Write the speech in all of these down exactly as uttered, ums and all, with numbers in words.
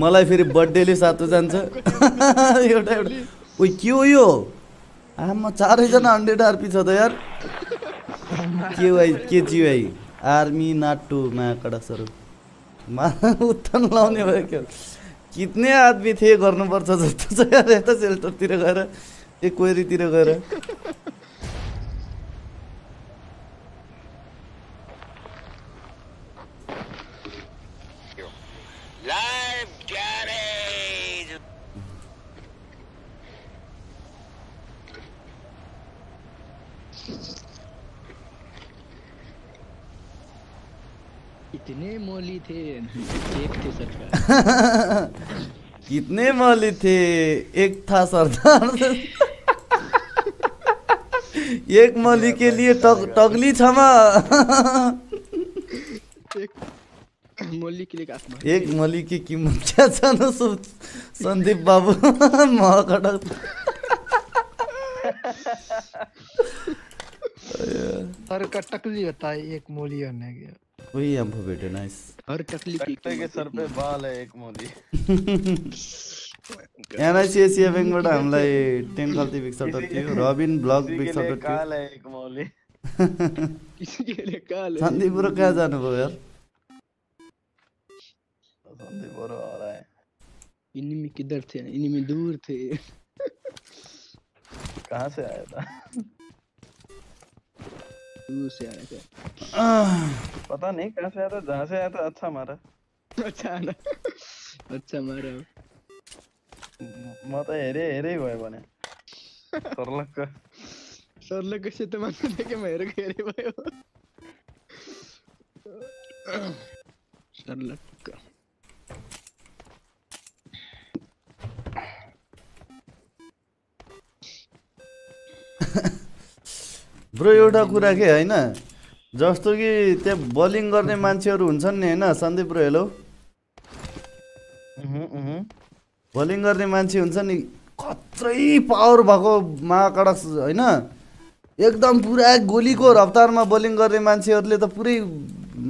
मलाई फेरि बर्थडेले सातो जान्छ एउटा एउटा ओइ के हो यो आमा चारै जना हन्ड्रेड आरपी छ त यार के भाइ के जिउ भाइ आर्मी नाटो मा कडसरु मा उत्थन लाउने भयो के कितने आदमी थिए गर्नु पर्छ जस्तो छ यार यता सेल्टर तिर गएर ए कोइरी तिर गएर इतने मौली थे एक थे सरदार कितने मौली थे एक था सरदार एक मौली के लिए टगली क्षमा मौली के लिए एक मौली की कीमत क्या था ना संदीप बाबू महाकड़ा हर का टकली होता है एक मोली होने के वही हम बेटे नाइस हर टकली के सर पे बाल है एक मोली याना सी सी एविंग बट हमलाई दस गलती विकसट होती है रॉबिन ब्लॉग विकसट होती है काल है एक मोली किसी के लिए काल है संदीप ब्रो क्या जाने वो यार संदीप ब्रो आ रहा है इन्हीं में किधर थे इन्हीं में दूर थे कहां से आया था से आया था पता नहीं कहां से आया था जहां से आया था अच्छा मारा अच्छा ना अच्छा मारा माता हेरे हेरे भयो भने सरलक सरलक से त मान्छे देखे मेरो हेरे भयो सरलक ब्रो एउटा कुरा के हैन जस्तो कि त्यो बलिङ गर्ने मान्छेहरु हुन्छन् नि हैन सन्दीप ब्रो हेलो उहु उहु बलिङ गर्ने मान्छे हुन्छ नि खत्रै पावर भएको महाकडक हैन एकदम पुरा गोलीको रफ्तारमा बलिङ गर्ने मान्छेहरुले त पुरै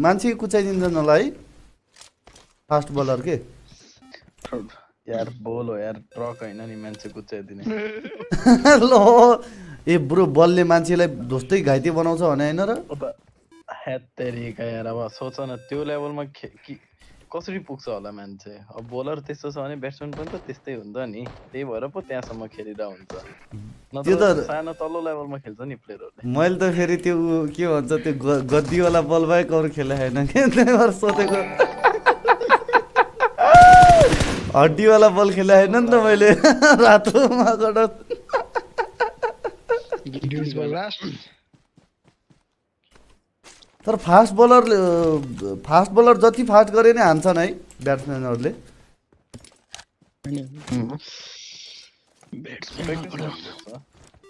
मान्छे कुचाइदिन्छन् होला है फास्ट बलर के यार बोल हो यार ट्रक हैन नि मान्छे कुचाइदिने लो ए ब्रो बलले मान्छेलाई दोस्तै घाइते बनाउँछ भने हैन र हैत तरिका यार अब सोच न त्यो लेभलमा कसरी पुग्छ होला मान्छे अब बॉलर त्यस्तो छ भने ब्याट्समन पनि त त्यस्तै हुन्छ नि त्यही भएर पो त्यहाँसम्म खेलिरा हुन्छ त्यो त सानो तल्लो लेभलमा खेल्छ नि प्लेयरहरुले मैले त फेरि त्यो के भन्छ त्यो गद्दी वाला बल बाहेक अरु खेले हैन के त्यही भएर सोचेको हड्डी वाला बल खेले हैन नि त मैले रातो माकडा तर फास्ट बॉलर फास्ट बॉलर जति फास्ट गरे नि हान्छन् है ब्याट्सम्यानहरुले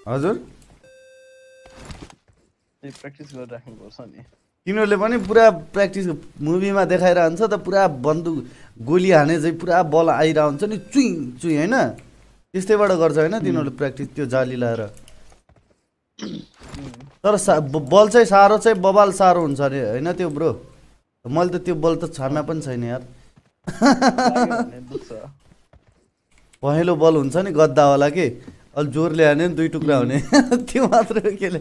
हजुर ए प्र्याक्टिस गरिराख्नु पर्छ नि तिनीहरुले पनि पुरा प्र्याक्टिस मुभीमा देखाइरान्छ त पुरा बन्दुक गोली हाने चाहिँ पुरा बल आइरा हुन्छ नि चुइ चुइ हैन त्यस्तैबाट गर्छ हैन तिनीहरुले प्र्याक्टिस त्यो जाली लाएर तर बल चाहिँ सारो चाहिँ बबाल सारो हुन्छ नि हैन त्यो ब्रो मैले त त्यो बल त छामा पनि छैन यार पहेलो बल हुन्छ नि गद्दा वाला के अल जोरले हाने दुई टुक्रा हुने त्यो मात्र केले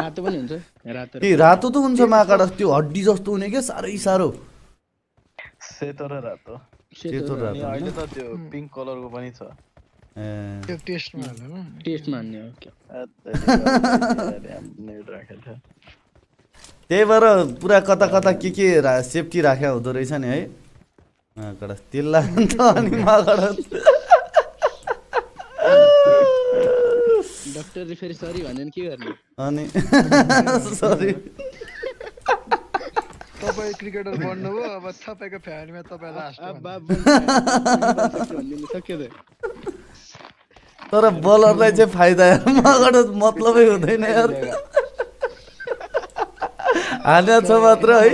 रातो पनि हुन्छ रातो ए रातो त हुन्छ माकडा त्यो हड्डी जस्तो हुने के सारै सारो सेतो र रातो सेतो र रातो अहिले त त्यो पिंक कलरको पनि छ त्यो टेस्ट मान्नु टेस्ट मान्ने हो के त्यही भएर पुरा कता कता के के सेफ्टी राख्या हुँदो रहेछ नि है माकडा तेल लाग्न त अनि माकडा डाक्टरले फेरि सरी भन्दैन के गर्ने अनि सरी तपाईं क्रिकेटर बन्नुभयो अब थपेको फ्यानमा तपाईं लास्ट भन्नु सकियो तर बलरलाई चाहिँ फाइदा यार मगड मतलबै हुँदैन यार हान्या छ मात्र है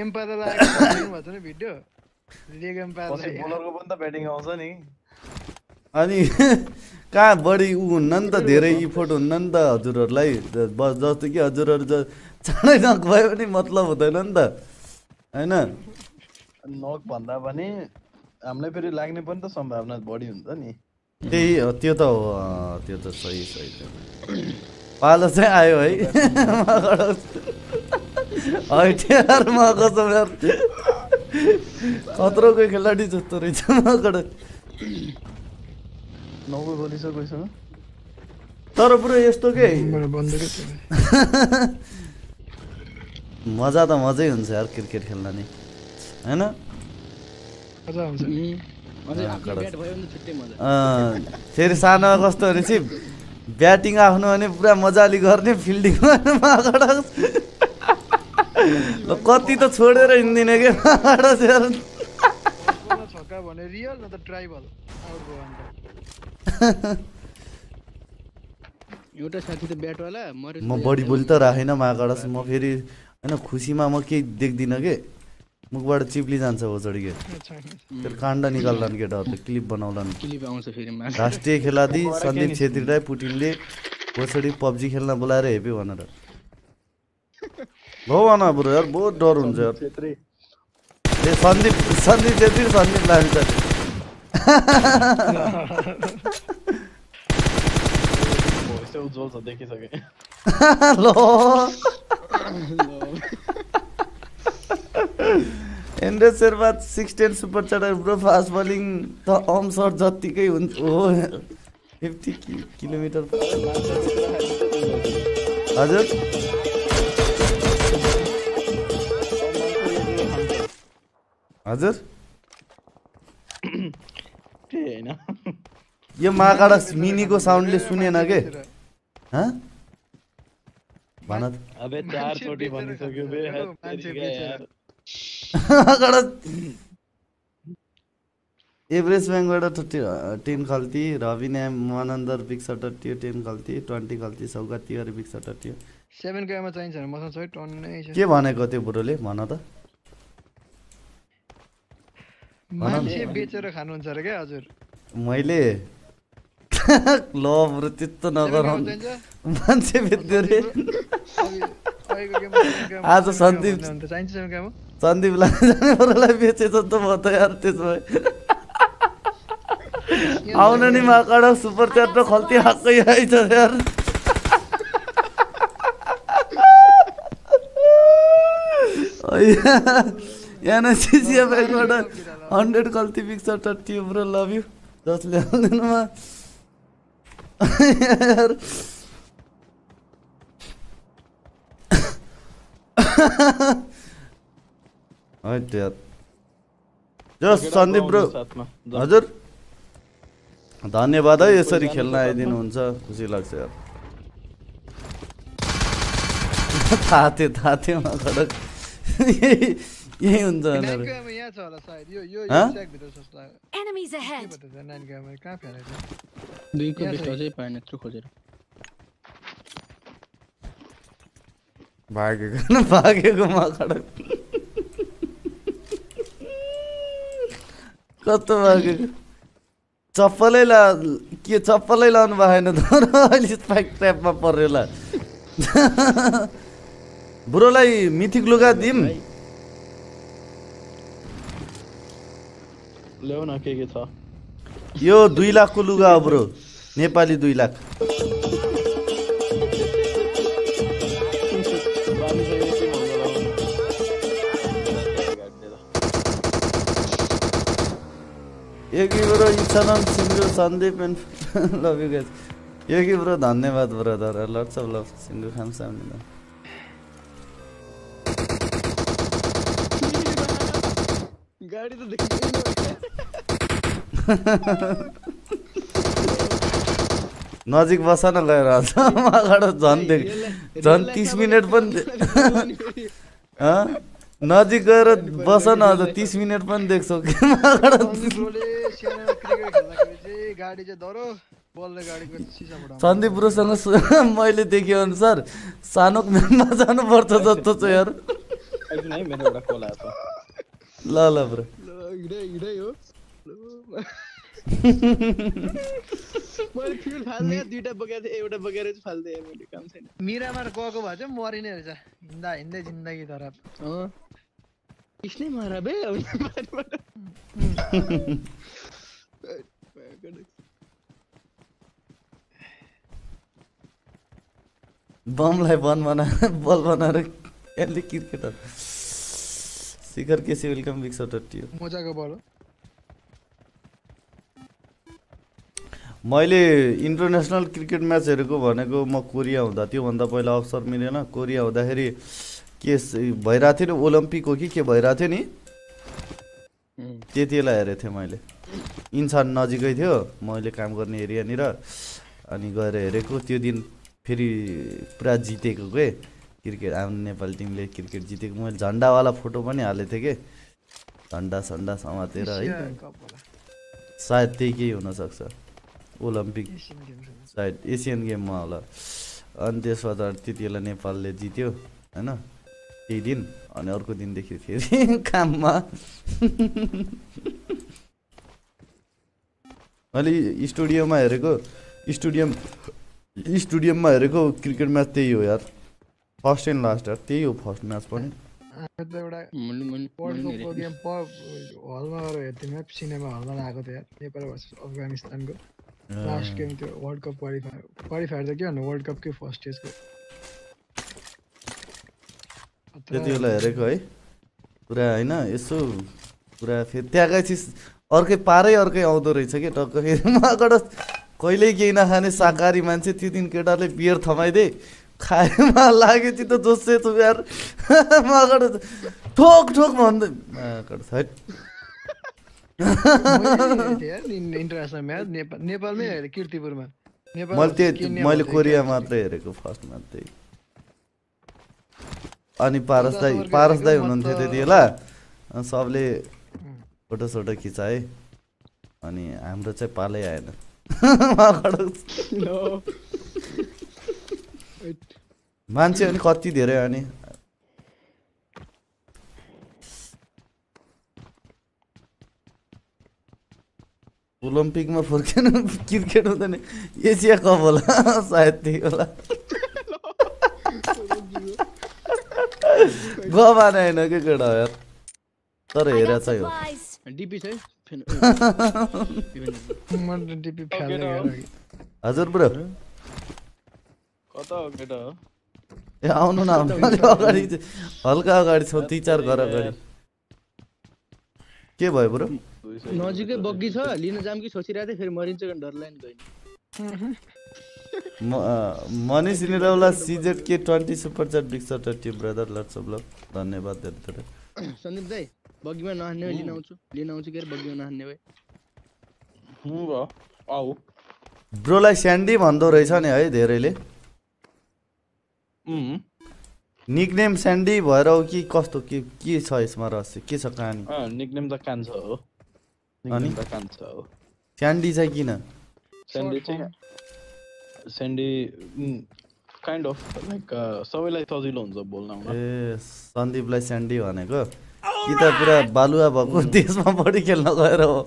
एम्पायर लाग्यो भन्छ नि भिडियो लेग एम्पायर बलरको पनि त ब्याटिङ आउँछ नि अनि कहाँ बढी उ हुन्न नि त धेरै इफोर्ट हुन्न नि त हजुरहरुलाई जस्तो कि हजुरहरु चाँडै नभए पनि मतलब हुँदैन नि त हैन नॉक भन्दा पनि हामीले फेरि लाग्ने पनि त सम्भावना बढी हुन्छ नि। त्यही हो, त्यो त हो, त्यो त सही सही छ। पालो चाहिँ आयो है हैटर म कसम यार खतरोको खेलाडी जस्तो रहेछ मगड। नौको गोली छ कोहीसँग तर पुरो यस्तो के मजा त मजै हुन्छ यार क्रिकेट खेल्न नि हैन मजा हुन्छ नि। अनि आफ्नो ब्याट भयो भने छुट्टै मजा अ फेरि सानो कस्तो रहेछ ब्याटिङ आफ्नो अनि पुरा मजाले गर्ने फिल्डिङ मगड ल कति त छोडेर हिँड्दिने के मगड यार छक्का भने रियल न त ट्राइबल आउट भयो अन्त। एउटा साथी त ब्याट वाला मरे म बडी बोली त राखेन मागडस म फेरि हैन खुसीमा म के देख्दिन के मुखबाट चिप्ली जान्छ ओजडी के तर काण्ड निकाल्लान के डर क्लिप बनाउलान क्लिप आउँछ फेरि मा। राष्ट्रिय खेलाडी सन्दीप छेत्रीलाई पुटिनले ओजडी पब्जी खेल्न बोलाएर हेपी भनेर हो भन ब्रो यार बहुत डर हुन्छ यार छेत्री ए सन्दीप सन्दीप छेत्री सन्दीप लामिछाने उज्जवल छ देखिसके लो Andre Sherpa sixteen super chat bro fast bowling त अम शॉट जतिकै हुन्छ हो पचास किलोमिटर हजुर हजुर के हैन यो मागाडस मिनी को साउन्डले सुनेन के हाँ? अबे चार छोटी बनी सक्यो बे यार। एवरेज बैंकबाट दस गल्ती रवि ने मनन्दर बिग शॉट टट्यो दस गल्ती बीस गल्ती सौगात तिहारी बिग शॉट टट्यो सात के मा चाहिन्छ मसँग छ टन नै छ के भनेको त्यो बुढोले भन त। मान्छे बेचेर खानु हुन्छ र के हजुर मैले लभ र त्यस्तो नगरौँ मान्छे बेच्दियो रे। आज सन्दीप सन्दीप लामिछानेलाई बेचेछ त म त यार त्यसो आउन नि माकड सुपर च्याट र खल्ती हाकै आइछ यार। यहाँ नै सिसिया ब्याङ्कबाट हन्ड्रेड गल्ती पिक्चर त त्यो ब्रो लभ यु जसले आउँदैन म यार। यार जस सन्दीप ब्रो हजुर धन्यवाद है यसरी खेल्न आइदिनु हुन्छ खुसी लाग्छ यार। थाते थाते म गडक यही हुन्छ यार। यहाँ छ होला सायद यो यो ट्र्याक भित्र सस्ता एनिमीज अहेड नाइन्टीमा कहाँ फेले दुईको बेस्ट अझै पाएन यत्रो खोजेर भागेको न भागेको माखड कस्तो भागेको चप्पलै ला के चप्पलै लाउनु भएन तर अहिले स्पाइक ट्र्यापमा पर्योला। ब्रोलाई मिथिक लुगा दिम ल्याउ न के के छ यो दुई लाख को लुगा हो ब्रो नेपाली दुई लाख एकी ब्रो इच्छानम single Sandeep and love you guys एकी ब्रो धन्यवाद brother lots of love single खान सामने गाडी त देखिदैन नजिक बस न गएर मगड झन् देख झन् तीस मिनट पनि नजिक गएर बस न अझ तीस मिनट पनि देख्छौ कि मगड सन्दीप ब्रोसँग मैले देखेँ अनुसार सानोक मेनमा जानुपर्छ जस्तो छ यार। ल ल ब्रो मैले फ्युल फाल्दै दुईटा बगेर एउटा बगेर चाहिँ फाल्दै मैले काम छैन। मिरामार गएको भए चाहिँ मरिने रहेछ हिँड्दा हिँड्दै जिन्दगी खराब। किसने मारा बे? बम लाई बन बना बॉल बना रे एली cricketer Shikhar KC welcome big shot to you मजा को बोलो मैले इन्टरनेशनल क्रिकेट मैच हेरेको भनेको म कोरिया हुँदा त्यो भन्दा पहिला अवसर मिलेन कोरिया हुँदाखेरि के भइरा थियो नि ओलम्पिक हो कि के भइरा थियो नि त्यतिला हेरेथे मैले इन्सान नजिकै थियो मैले काम गर्ने एरिया नि र अनि गएर हेरेको त्यो दिन फिर पूरा जितेको के क्रिकेट आम नेपाल टिमले क्रिकेट जितेको मैले झण्डा वाला फोटो पनि हालेथे के झण्डा झण्डा समातेर है सायद त्यही के हुन सक्छ ओलम्पिक सायद एशियन गेम मा होला अनि त्यसबाट त्यतिबेला नेपालले जित्यो हैन त्यही दिन अनि अर्को दिन देखि फेरि काममा अलि स्टुडियोमा हेरेको स्टुडियम स्टुडियम में हेरेको क्रिकेट मैच त्यही हो यार फर्स्ट एंड लास्ट यार त्यही हो फर्स्ट मैच पनि त्यो एउटा वर्ल्ड कप गेम पब हलमा गएर हेर्थ्यो म्याप सिनेमा हलमा आएको थियो यार नेपाल भर्सेस अफगानिस्तान को लास्ट गेम थियो वर्ल्ड कप क्वालिफायर क्वालिफायर त के भन्नु वर्ल्ड कप के फर्स्ट स्टेज को त्यतिबेला हेरेको है पुरा हैन यसो पुरा फेरि त्यागै छ अर्कै पारै अर्कै आउँदो रहेछ के टक्क फेरि मगड कहिले केही नखाने शाकाहारी मान्छे त्यो दिन केटाले बियर थमाइदे खाएमा लाग्यो त्यो त जोसै त्यो यार मगर ठोक ठोक भन्दै मगर हैट इन्टरनेशनल म्याच नेपाल नेपालमै हेरे किर्तिपुरमा नेपाल मैले मैले कोरिया मात्रै हेरेको फर्स्ट म्याच त्यही अनि पारस दाइ पारस दाइ हुनुहुन्थ्यो त्यतिबेला सबले फोटो सोटो खिचाए अनि हाम्रो चाहिँ पालै आएन मान्छे अनि कति धेरै अनि ओलम्पिकमा फर्किनु क्रिकेट हुँदैन एशिया कप होला सायद त्यही होला गवाना हैन के केटा यार तर हेरा चाहिँ हो डीपी चाहिँ हजुर ब्रो कता हो केटा ए आउनु न अगाडि हल्का अगाडि छ तीन चार घर अगाडि के भयो ब्रो नजिकै बग्गी छ लिन जाम कि सोचिराथे फेरि मरिन्छ भने डरलाइन गइन मनीष निरौला सीजेट के बीस super chat big shot team brother lots of love धन्यवाद धेरै सन्दीप दाइ बग्गीमा नहान्ने भए लिन आउँछु लिन आउँछु के बग्गीमा नहान्ने भए हुँ भ आउ ब्रोलाई स्यान्डी भन्दो रहेछ नि है धेरैले उम् निकनेम स्यान्डी भएर हो कि कस्तो के के छ यसमा रहस्य के छ कहानी अ निकनेम त कान्छ हो निकनेम त कान्छ हो स्यान्डी चाहिँ किन स्यान्डी चाहिँ स्यान्डी काइन्ड अफ लाइक सबैलाई सजिलो हुन्छ बोल्न ए सन्दीपलाई स्यान्डी भनेको कि त पुरा बालुवा भएको देशमा बडी खेल्न गएर हो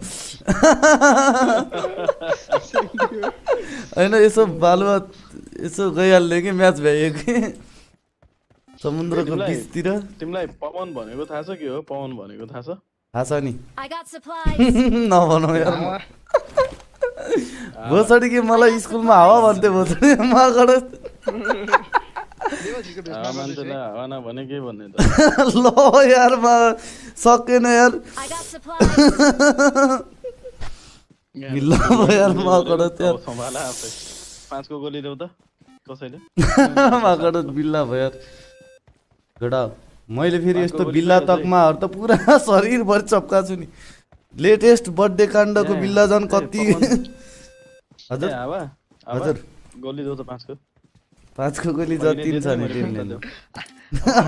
हैन यसो बालुवा यसो गइहाल्ने कि म्याच भ्यायो कि समुद्रको बीचतिर तिमीलाई पवन भनेको थाहा छ के हो पवन भनेको थाहा छ थाहा छ नि नभनौ यार भोसडी के मलाई स्कुलमा हावा भन्थे भोसडी म गड लो यार म सकेन यार मिल्ला यार म गड यार पाँच को गोली देऊ त कसैले म गड बिल्ला भयो यार गडा मैले फेरि यस्तो बिल्ला तकमाहरु त पुरा शरीर भर चपका छु नि लेटेस्ट बर्थडे काण्डको बिल्ला जन कति हजुर हावा हजुर गोली देऊ त पाँच को पाँच को गोली जति छ नि तिमीले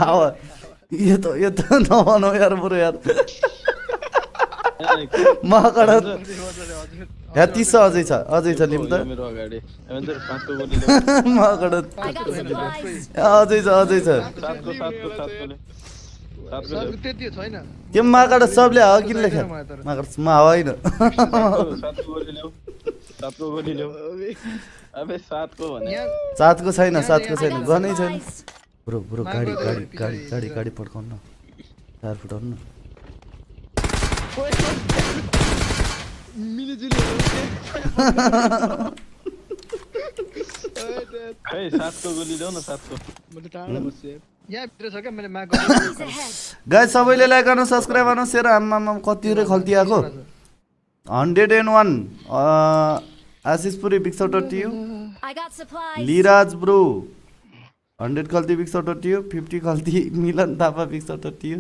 हावा यो त यो त नभनौ यार बरु यार मगड यति छ अझै छ अझै छ निम त मेरो अगाडि एभेन्जर पाँच को गोली मगड अझै छ अझै छ सात को सात को सात को सब त्यति छैन त्यो मगड सबले हावा किन लेख मगड म हावा हैन सात को गोली ल्याउ सात को गोली ल्याउ अबे सात को भने सात को छैन सात को छैन गनै छैन ब्रो ब्रो गाडी गाडी गाडी गाडी पड्काउन चार फुटाउन hey, guys, सबैले लाइक गर्नु सब्स्क्राइब गर्नु शेयर आम्माम कति रे खल्ती आको one oh one Ashish Puri big shout out to you Liraj bro one hundred Khalti big shout out to you fifty Khalti Milan Thapa big shout out to you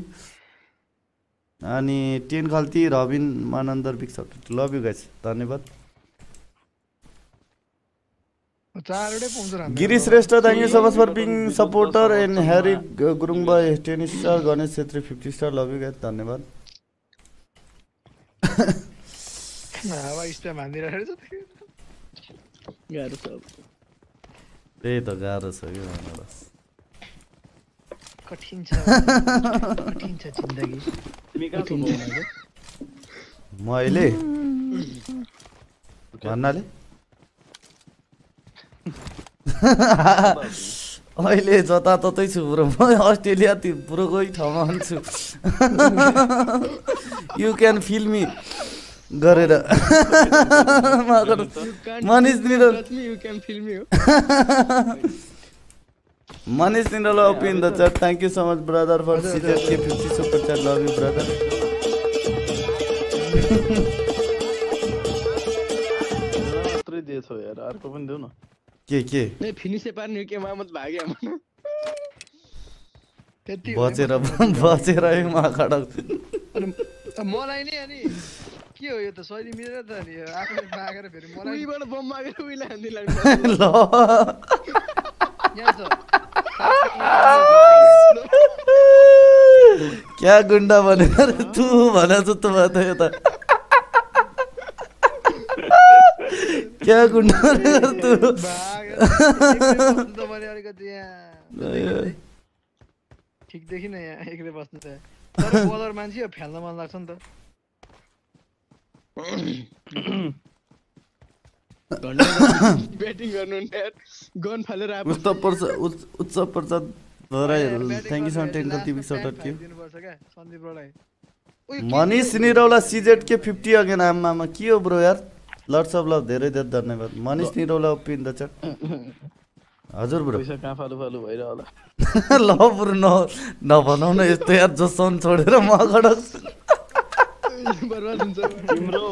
अनि ten Khalti Rabin Manandhar big shout out love you guys धन्यवाद Giri Shrestha thank you so much for being supporter and Harry Gurung भाई ten star Ganesh Chhetri fifty star love you guys धन्यवाद हावा spam हान्दिरा रहेछ गाह्रो छ त्यही त गाह्रो छ यो भनेर कठिन छ कठिन छ जिन्दगी मेगा मैले भन्नाले अहिले जताततै छु ब्रो म अस्ट्रेलिया ब्रोकै ठाउँमा हुन्छु यु क्यान फिल मी गरेर Manish Niral you can feel me हो Manish Niral open in the chat thank you so much brother for CSK fifty super chat love you brother मात्र दिएछौ यार अर्को पनि देऊ न के के नै फिनिश पार्नु के मामत भाग्या म त्यति बचेर बचेर यो माखडक मलाई नि अनि के हो यो त सही मिलेर त नि आफूले मागेर फेरि मलाई उइबाट बम मागेर उइले हान्दै लाग्छ ल यार क्या गुण्डा भनेर तू भने जस्तो भयो यो त क्या गुण्डा तू त मैले अलिकति यहाँ ठीक देखिन यहाँ एकले बस्नु त तर बलर मान्छे हो फ्याल्न मन लाग्छ नि त ब्याटिङ गर्नु नेट गन फालेर आफ त पर्छ उच्च प्रसाद भरै thank you so much ten TV shout out क्यू सन्दीप रोलाई मनीष निरौला सीजेट के fifty अगेन आमामा के हो ब्रो यार लट्स अफ लभ धेरै धेरै धन्यवाद मनीष निरौला ओपिन द चट हजुर ब्रो पैसा कहाँ फालु फालु भइरा होला ल ब्रो न नभनौ न यस्तो यार जसन छोडेर म गडक बर्बाद हुन्छ तिम्रो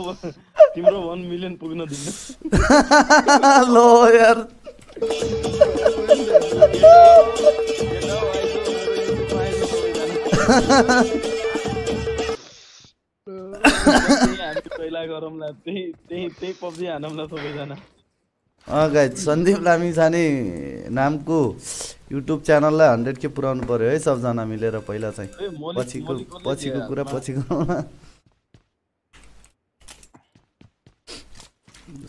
तिम्रो one million पुग्न दिन्न ल यार संदीप लामिछाने नाम को यूट्यूब चैनल हंड्रेड के पुराउनु पर्यो है सबजना मिलेर पहिला चाहिँ पछिको पछिको कुरा पछिको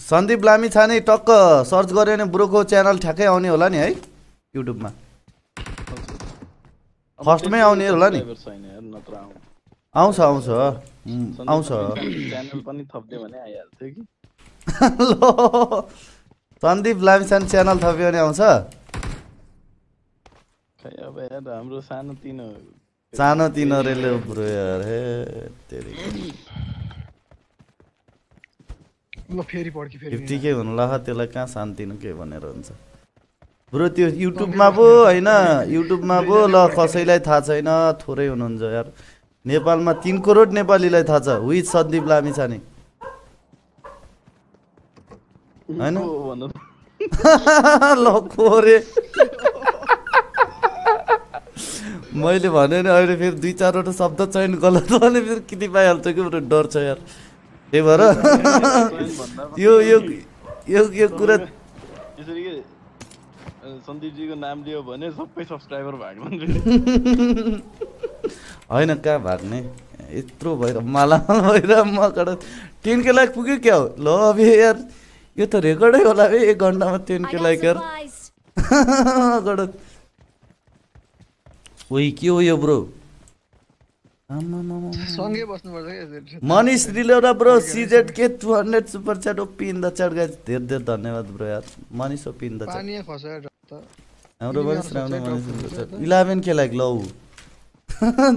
संदीप लामिछाने टक्क सर्च गर्यो भने ब्रोको च्यानल ठ्याक्कै आउने होला नि है यूट्यूब मा फर्स्टमै आउने होला नि आउँछ आउँछ आउँछ च्यानल पनि थप्दे भने आइहाल्थ्यो कि संदीप लामिछाने च्यानल थप्यो भने आउँछ खै अब यार हाम्रो सानो तिनो सानो तिनो रेले ब्रो यार हे तेरी म फेरि पड्की फेरि fifty के भन्नुला ख त्यसलाई कहाँ शान्तिनु के भनेर हुन्छ ब्रो त्यो YouTube मा पो हैन YouTube मा पो ल कसैलाई थाहा छैन थोरै हुनुहुन्छ यार नेपालमा तीन करोड नेपालीलाई थाहा छ विथ संदीप लामिछाने हैन ल कोरे मैले भने नि अहिले फेरि दुई चारवटा शब्द चयन गलत भने फेरि किति पाइहाल्छ कि मेरो डर छ यार त्यही भएर यो यो यो यो कुरा यसरी के संदीप जी को नाम लियो भने सबै सब्स्क्राइबर भाग्नु हैन कहाँ भाग्ने यत्रो भएर मालामाल भएर मकड ten K लाइक पुग्यो क्या हो ल अबे यार यो त रेकर्डै होला बे एक घण्टामा ten K लाइक यार गड ओइ के हो यो ब्रो सँगै बस्नु पर्छ के मनीष रिलेरा ब्रो सीजेट के two hundred super chat OP in the chat guys धेरै धेरै धन्यवाद ब्रो यार Manish OP in the chat पानी खस्यो र त हाम्रो बस राम्रो Manish chat eleven K like लौ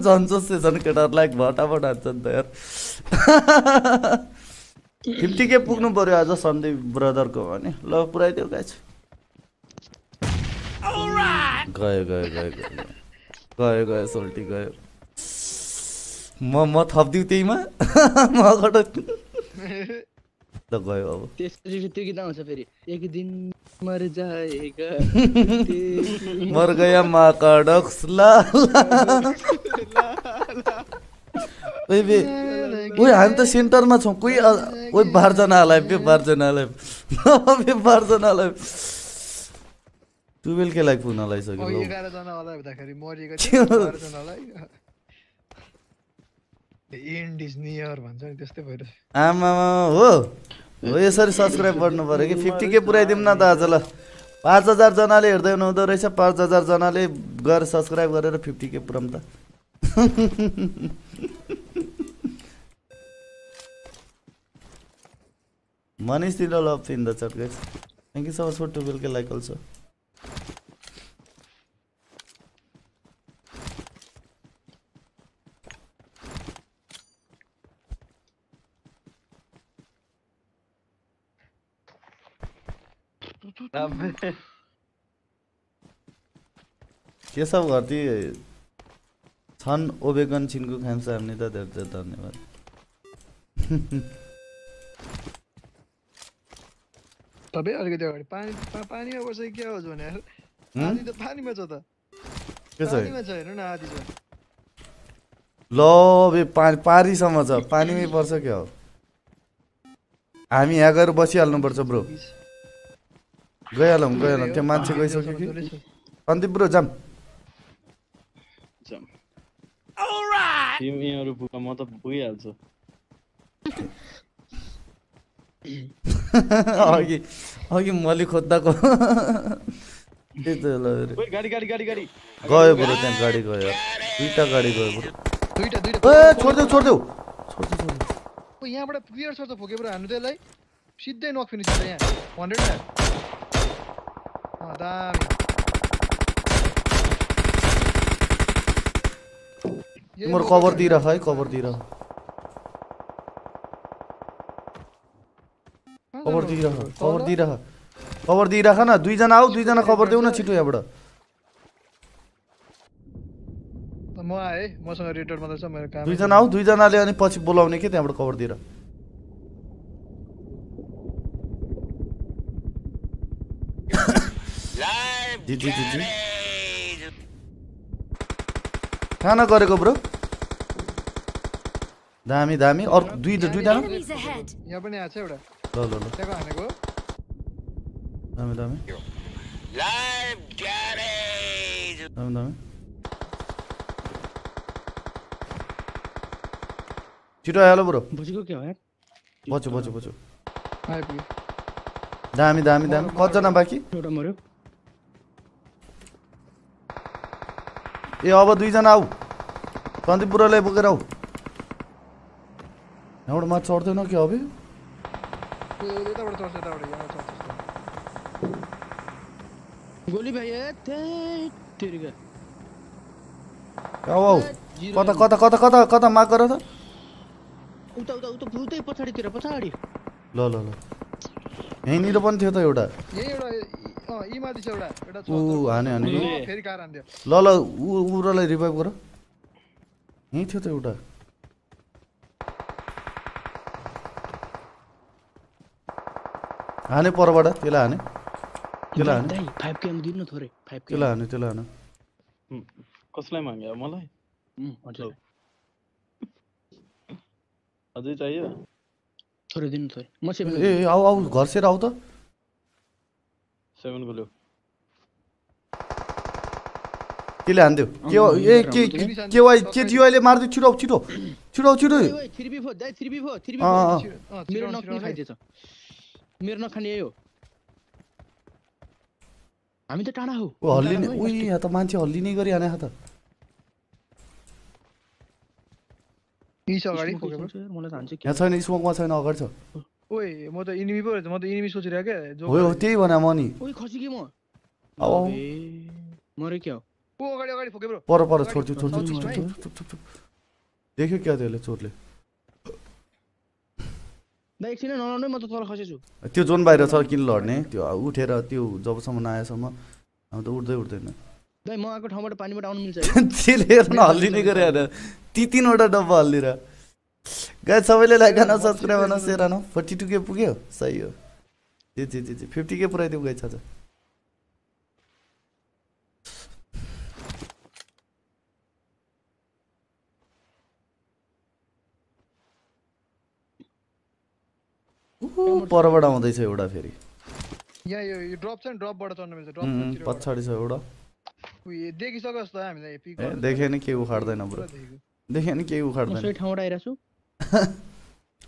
जॉनसो सीजन कटारला एक फटाफट आचंत यार फिफ्टी के पुग्नु पर्यो आज सन्दीप ब्रदर को भने ल पुराइदेऊ गाइस गयो गयो गयो गयो गयो सोल्टी गयो म म थप्दिउ त्यहीमा म गट त गयो अब त्यसपछि त्यो गीत आउँछ फेरि एक दिन मर जाएगा मर गया माकडक्स ला ओइ बे ओइ हामी त सेन्टरमा छौ कोही ओइ बाह्र जनालाई बे बाह्र जनालाई बे बाह्र जनालाई टुवेल के लागि पुग्न लागिसक्यो ओइ एघार जनालाई भन्दाखेरि मरिएको थियो बाह्र जनालाई एन्ड इज नियर भन्छ नि त्यस्तै भइरहेछ आमा हो हो यसरी सब्स्क्राइब गर्नु पर्यो कि पचास के पुराइदिम न त आज ल पाँच हजार जनाले हेर्दै हुनुहुँदो रहेछ पाँच हजार जनाले गएर सब्स्क्राइब गरेर पचास के पुराम त मनीष तिलो love in the chat guys thank you so much for two K like also के सब गर्ती छन् ओबेगन छिनको खान्छ हामी त धेरै धेरै धन्यवाद तबे अलिकति अगाडि पानी पानी अवस्था के हो जन यार आदि त पानीमा छ त के छ पानीमा छ हैन न आदि छ ल बे पानी पारी सम्म छ पानीमै पर्छ के हो हामी यहाँ गएर बसिहाल्नु पर्छ ब्रो गयलम गयलम त्यो मान्छे गइसक्यो कि सन्दीप ब्रो जाम जाम अलराइट तिमीहरु पुगा म त पुगिहाल्छु अघि अघि मले खोज्दाको त्यही त ल ओइ गाडी गाडी गाडी गाडी गयो ब्रो त्यहाँ गाडी गयो दुईटा गाडी गयो ब्रो दुईटा दुईटा ए छोड्देऊ छोड्देऊ छोड्देऊ ओ यहाँबाट प्लेयर सर्च फोके ब्रो हान्नु त्यसलाई सिधै नक फिनिश छ यहाँ हन्ड्रेड मा मोर कवर दी रहा है कवर दी रहा कवर दी रहा कवर दी रहा कवर दी रहा ना दुई जना आओ दुई जना कवर देऊ ना छिटो यहाँबाट म आए मसँग रेटर मात्र छ मेरो काम दुई जना आओ दुई जनाले अनि पछि बोलाउने के त्यहाँबाट कवर दी रहा जी जी जी जी खाना गरेको ब्रो दामी दामी अर्को दुई दुई जना यहाँ पनि आछ एउटा ल ल ल त्यको हानेको दामी दामी लाइभ ग्यारेज दामी दामी छिटो आयो ल ब्रो बचेको के हो यार बच्यो बच्यो बच्यो आइपुग्यो दामी दामी दामी कतिजना बाकी एउटा मर्यो ए अब दुईजना आऊ सन्दीपुरलाई बोकेर आऊ यहाँबाट माथि चढ्दैन कि अब कता कता कता कता कता माग गर त ल ल ल यहीँनिर पनि थियो त एउटा अ ई माथि छ एउटा एउटा छ उ हाने हाने फेरि कार हान्दियो ल ल उ उरलाई रिभाइभ गर यही थियो त एउटा हाने परबाट त्यसलाई हाने त्यसलाई हाने फाइभ केम दिनु थोरै फाइभ केम त्यसलाई हाने त्यसलाई हाने कसलाई माग्यो मलाई हजुर अझै चाहियो थोरै दिनु थोरै म सेभेन ए आउ आउ घर सेर आउ त सेवन बोल्यो केले हान्दियो के ए के के वाइ के जीवाइले मार्दै छिडो छिडो छिडो छिडो थ्री बी फोर दाइ three B four three B four मेरो नक नि खाइदिएछ मेरो नखाने यो हामी त टाढा हो ओ हल्लिने उइ यहाँ त मान्छे हल्लिने गरि हाने खा त इस अगाडि मलाई त हान्छ के यहाँ छैन स्मोकमा छैन अगाडि छ ओए म त एनिमी पो म त एनिमी सोचिरा के हो हो त्यही भने म नि ओइ खसी के म अब मरे के हो वो अगाड़ी अगाड़ी फुके ब्रो पर पर छोड़ छोड़ छोड़ छोड़ देखियो क्या देले चोरले भाइ एकछिन नननै म त तल खसेछु त्यो जोन बाहिर छ किन लड्ने त्यो उठेर त्यो जबसम्म नआएसम्म हामी त उठ्दै उठ्दैन भाइ म आको ठाउँबाट पानीबाट आउन मिल्छ हैन न हल्लिने गरे यार ती तीन वटा डब्बा हल्लिरा गाइस सबैले लाइक गर्न सब्स्क्राइब गर्न शेयर गर्न बयालीस के पुग्यो सही हो जी जी जी पचास के पुराइदिउ गाइस आज परबाट आउँदैछ एउटा फेरि यहाँ यो यो ड्रप छ नि ड्रपबाट चढ्नु मिल्छ ड्रप पछि पछाडी छ एउटा उए देखिसक्योस् त हामीलाई एपी गर्छ देखे नि के उखाड्दैन ब्रो देखे नि के उखाड्दैन सबै ठाउँबाट आइरा छु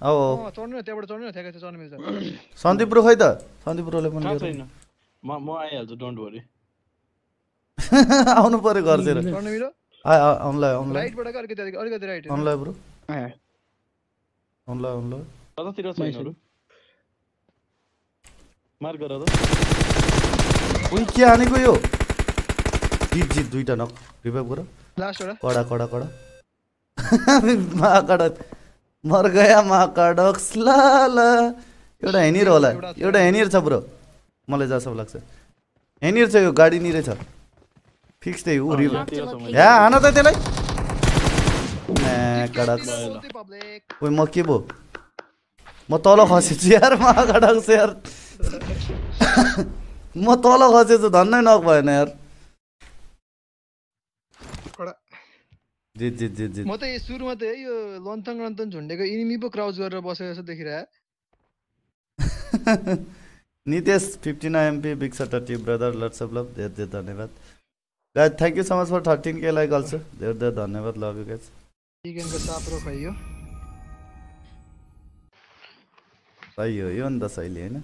आओ हो चढ्नु त्यबाट चढ्नु ठ्याक्कै छ चढ्नु मिल्छ सन्दीप ब्रो खै त सन्दीप ब्रोले पनि गर्छ म म आइहाल्छु डोन्ट वरी आउनु पर्यो घरतिर चढ्नु मिल्यो आ अनलाइन अनलाइन राइटबाट अलिकति अलिकति right online bro online online कतातिर छैन मार गरा त उइ के हानेको यो जीत जीत दुईटा नक रिभाइभ गर लास्ट वडा कडा कडा कडा मा कडा मर गया मा कडक्स लाला एउटा हेनिर होला एउटा हेनिर छ ब्रो मलाई जसो लाग्छ हेनिर छ यो गाडी निरे छ फिक्स त्यही हो रिभाइभ या हान त त्यसलाई ए कडक्स ओइ म के भो म तल खसेछु यार मा कडक्स यार म तल खसेछु धन्नै नक भएन यार जे जे जे जे म त सुरुमा त यो लन्थङ लन्थङ झुन्डेको एनिमी पो क्राउच गरेर बसेको जस्तो देखिरा नितेश उनसट्ठी MP big shutter T brother lots of love धेरै धेरै धन्यवाद guys thank you so much for thirteen K like also धेरै धेरै धन्यवाद लभ यु गाइस चिकनको साप रो खाइयो सही हो यो नि त सहीले हैन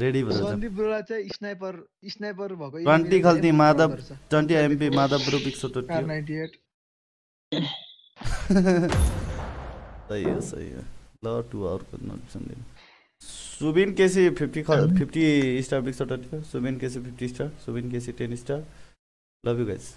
रेडी भन्छ सन्दीप ब्रोला चाहिँ स्नाइपर स्नाइपर भएको बीस खल्ती माधव बीस एमपी माधव ब्रो एक सय अठहत्तर सही हो सही हो ल टु आवर को नोटिफिकेसन दिनु सुबिन केसी पचास पचास स्टार एक सय अठहत्तर सुबिन केसी पचास स्टार सुबिन केसी दस स्टार लभ यु गाइस